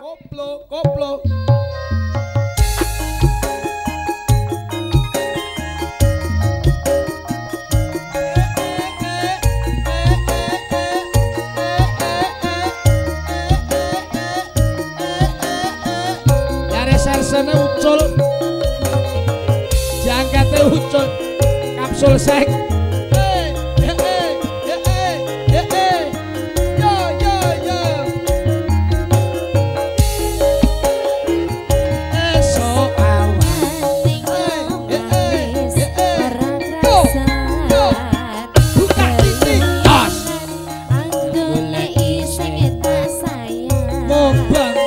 Koplo, koplo. Resersene ucul, jangkate ucul, kapsul sek. Buka ini, os, mulai iseng tak sayang.